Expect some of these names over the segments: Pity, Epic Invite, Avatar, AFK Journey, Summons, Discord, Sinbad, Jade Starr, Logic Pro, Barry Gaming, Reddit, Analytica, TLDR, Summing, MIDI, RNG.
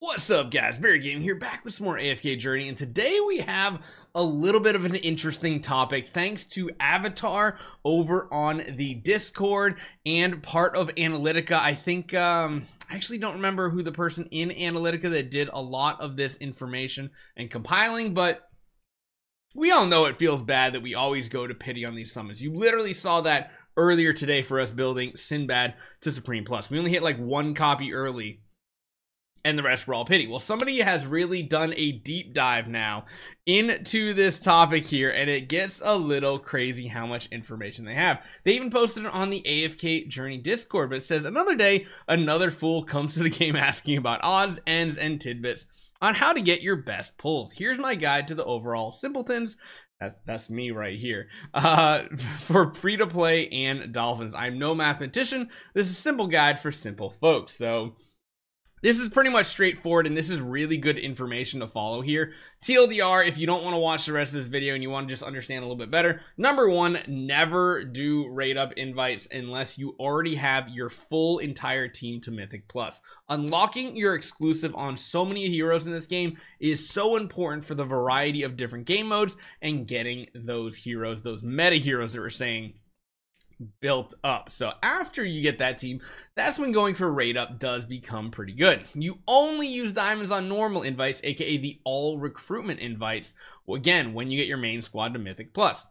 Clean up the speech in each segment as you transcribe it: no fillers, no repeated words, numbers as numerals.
What's up, guys? Barry Gaming here, back with some more AFK Journey, and today we have a little bit of an interesting topic thanks to Avatar over on the Discord and part of Analytica. I think I actually don't remember who the person in Analytica that did a lot of this information and compiling, but we all know it feels bad that we always go to pity on these summons. You literally saw that earlier today for us building Sinbad to Supreme Plus. We only hit like one copy early, and the rest were all pity. Well, somebody has really done a deep dive now into this topic here, and it gets a little crazy how much information they have. They even posted it on the AFK Journey Discord, but it says, "Another day, another fool comes to the game asking about odds, ends, and tidbits on how to get your best pulls. Here's my guide to the overall simpletons." That's me right here. "For free-to-play and dolphins. I'm no mathematician. This is a simple guide for simple folks." So this is pretty much straightforward, and this is really good information to follow here. TLDR, if you don't want to watch the rest of this video and you want to just understand a little bit better, #1, never do raid up invites unless you already have your full entire team to Mythic Plus. Unlocking your exclusive on so many heroes in this game is so important for the variety of different game modes and getting those heroes, those meta heroes that we're saying, built up. So after you get that team, that's when going for raid up does become pretty good. You only use diamonds on normal invites, aka the all recruitment invites, again when you get your main squad to Mythic Plus.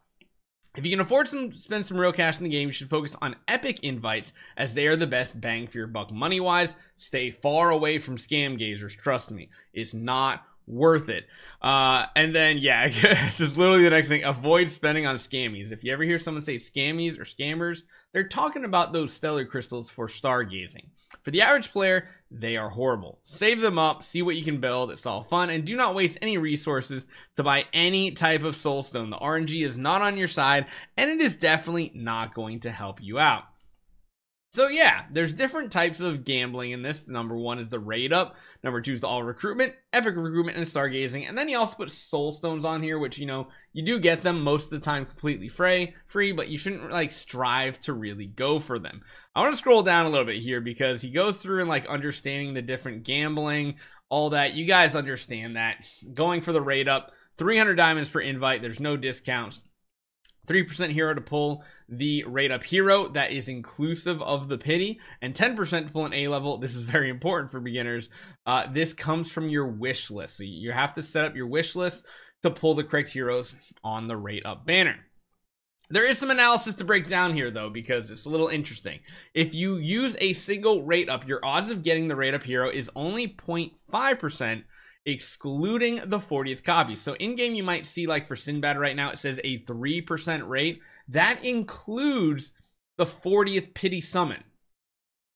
If you can afford to spend some real cash in the game, you should focus on epic invites, as they are the best bang for your buck money wise. Stay far away from scam gazers, trust me, it's not worth it. And then yeah, this is literally the next thing. Avoid spending on scammies. If you ever hear someone say scammies or scammers, they're talking about those stellar crystals for stargazing. For the average player, they are horrible. Save them up, see what you can build, it's all fun, and do not waste any resources to buy any type of soulstone. The RNG is not on your side, and it is definitely not going to help you out. So yeah, there's different types of gambling in this. #1 is the raid up. #2 is the all recruitment, epic recruitment, and stargazing. And then you also put soul stones on here, which, you know, you do get them most of the time completely free, but you shouldn't like strive to really go for them. I want to scroll down a little bit here because he goes through and like understanding the different gambling, all that. You guys understand that going for the raid up, 300 diamonds per invite. There's no discounts. 3% hero to pull the raid up hero, that is inclusive of the pity, and 10% to pull an A level. This is very important for beginners. This comes from your wish list, so you have to set up your wish list to pull the correct heroes on the raid up banner. There is some analysis to break down here though, because it's a little interesting. If you use a single raid up, your odds of getting the raid up hero is only 0.5%, excluding the 40th copy. So in game you might see, like for Sinbad right now, it says a 3% rate. That includes the 40th pity summon.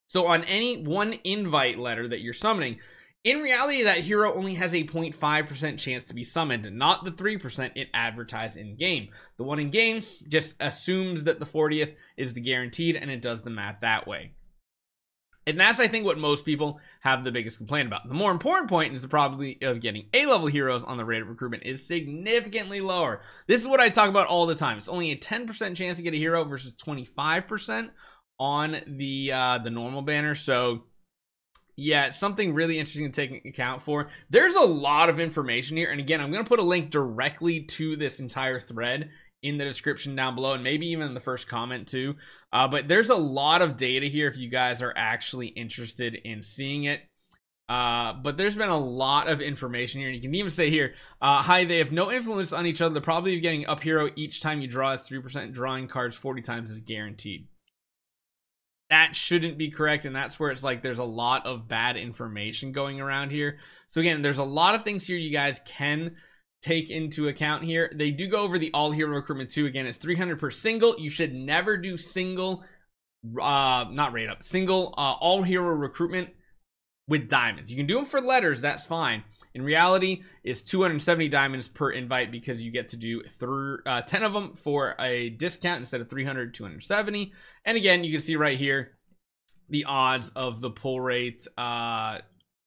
So on any one invite letter that you're summoning, in reality that hero only has a 0.5% chance to be summoned, not the 3% it advertised in game. The one in game just assumes that the 40th is the guaranteed, and it does the math that way. And that's, I think, what most people have the biggest complaint about. The more important point is the probability of getting A-level heroes on the rate of recruitment is significantly lower. This is what I talk about all the time. It's only a 10% chance to get a hero versus 25% on the normal banner. So yeah, it's something really interesting to take into account for. There's a lot of information here. And again, I'm going to put a link directly to this entire thread in the description down below, and maybe even in the first comment too, but there's a lot of data here if you guys are actually interested in seeing it. But there's been a lot of information here, and you can even say here, "Hi, they have no influence on each other. The probability of getting up hero each time you draw is 3%. Drawing cards 40 times is guaranteed." That shouldn't be correct, and that's where it's like there's a lot of bad information going around here. So again, there's a lot of things here you guys can take into account here. They do go over the all hero recruitment too. Again, it's 300 per single. You should never do single, not rate up, single all hero recruitment with diamonds. You can do them for letters, that's fine. In reality, it's 270 diamonds per invite, because you get to do 10 of them for a discount instead of 300, 270. And again, you can see right here, the odds of the pull rate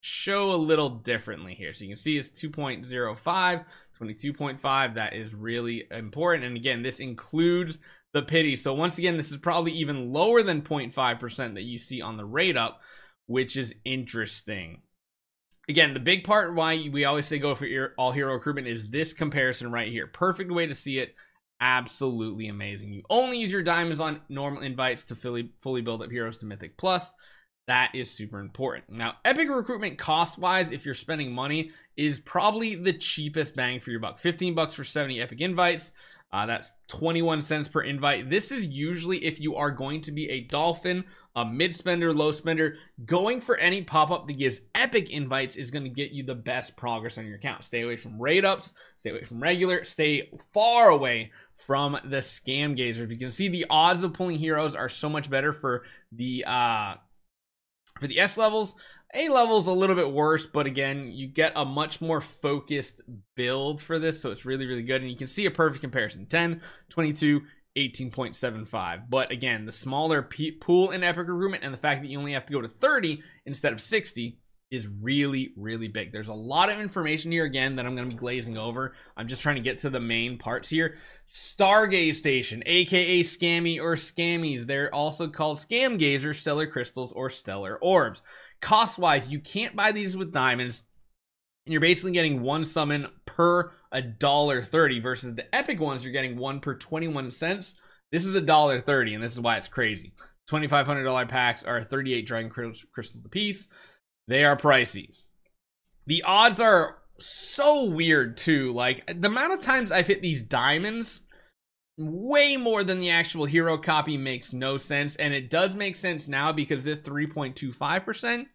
show a little differently here. So you can see it's 2.05, 22.5. that is really important, and again this includes the pity. So once again, this is probably even lower than 0.5% that you see on the rate up, which is interesting. Again, the big part why we always say go for all hero recruitment is this comparison right here. Perfect way to see it. Absolutely amazing. You only use your diamonds on normal invites to fully build up heroes to Mythic Plus. That is super important. Now, epic recruitment cost-wise, if you're spending money, is probably the cheapest bang for your buck. 15 bucks for 70 epic invites. That's 21 cents per invite. This is usually if you are going to be a dolphin, a mid spender, low spender. Going for any pop-up that gives epic invites is going to get you the best progress on your account. Stay away from raid ups, stay away from regular, stay far away from the scam gazer. If you can see, the odds of pulling heroes are so much better for the S levels. A level is a little bit worse, but again, you get a much more focused build for this, so it's really, really good. And you can see a perfect comparison: 10, 22, 18.75. But again, the smaller pool in epic recruitment and the fact that you only have to go to 30 instead of 60 is really, really big. There's a lot of information here again that I'm going to be glazing over. I'm just trying to get to the main parts here. Stargaze Station, aka Scammy or Scammies. They're also called Scam Gazers, Stellar Crystals, or Stellar Orbs. Cost wise, you can't buy these with diamonds, and you're basically getting one summon per $1.30 versus the epic ones, you're getting one per 21 cents. This is $1.30, and this is why it's crazy. $2,500 packs are 38 dragon crystals apiece. They are pricey. The odds are so weird too. Like, the amount of times I've hit these diamonds, way more than the actual hero copy, makes no sense. And it does make sense now because this 3.25%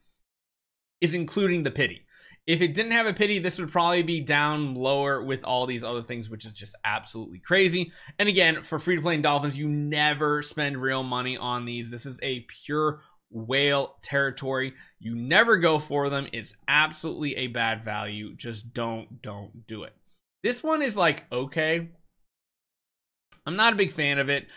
is including the pity. If it didn't have a pity, this would probably be down lower with all these other things, which is just absolutely crazy. And again, for free-to-play and dolphins, you never spend real money on these. This is a pure whale territory. You never go for them. It's absolutely a bad value. Just don't do it. This one is like, okay, I'm not a big fan of it.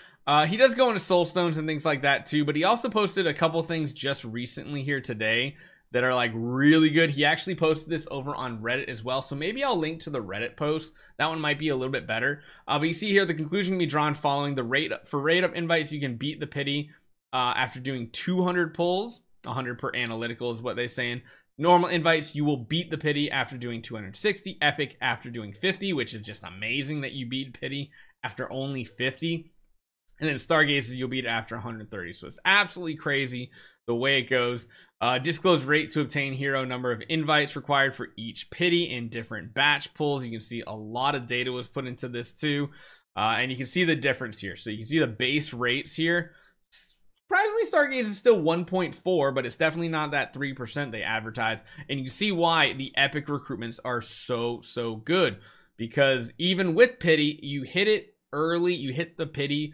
He does go into soulstones and things like that too, but he also posted a couple things just recently here today that are like really good. He actually posted this over on Reddit as well, so maybe I'll link to the Reddit post. That one might be a little bit better. But you see here, the conclusion can be drawn following the rate for raid up invites. You can beat the pity after doing 200 pulls, 100 per analytical is what they saying. Normal invites, you will beat the pity after doing 260, epic after doing 50, which is just amazing that you beat pity after only 50, and then stargazes you'll beat after 130. So it's absolutely crazy the way it goes. Disclose rate to obtain hero, number of invites required for each pity in different batch pulls. You can see a lot of data was put into this too, and you can see the difference here. So you can see the base rates here. Surprisingly, Stargaze is still 1.4, but it's definitely not that 3% they advertise. And you can see why the epic recruitments are so good, because even with pity, you hit it early, you hit the pity,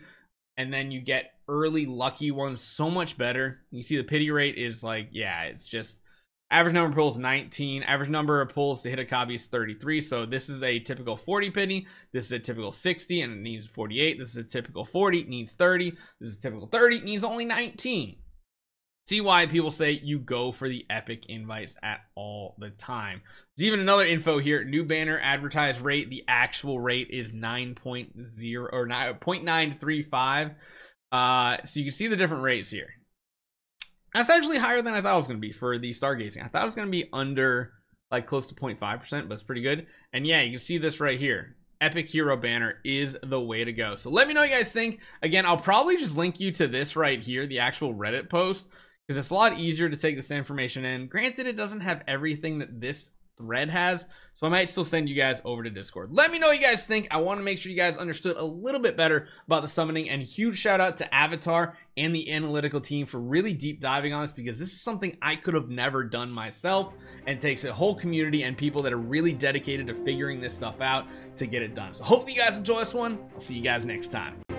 and then you get early lucky ones so much better. You see the pity rate is like, yeah, it's just average number of pulls 19, average number of pulls to hit a copy is 33. So this is a typical 40 pity, this is a typical 60 and it needs 48, this is a typical 40, it needs 30, this is a typical 30, it needs only 19. See why people say you go for the epic invites at all the time. There's even another info here. New banner advertised rate, the actual rate is 9.0 or 9.935. So you can see the different rates here. That's actually higher than I thought it was going to be for the stargazing. I thought it was going to be under, like, close to 0.5%, but it's pretty good. And yeah, you can see this right here. Epic hero banner is the way to go. So let me know what you guys think. Again, I'll probably just link you to this right here, the actual Reddit post, because it's a lot easier to take this information in. Granted, it doesn't have everything that this thread has, so I might still send you guys over to Discord. Let me know what you guys think. I want to make sure you guys understood a little bit better about the summoning, and huge shout out to Avatar and the analytical team for really deep diving on this, because this is something I could have never done myself, and takes a whole community and people that are really dedicated to figuring this stuff out to get it done. So hopefully you guys enjoy this one. I'll see you guys next time.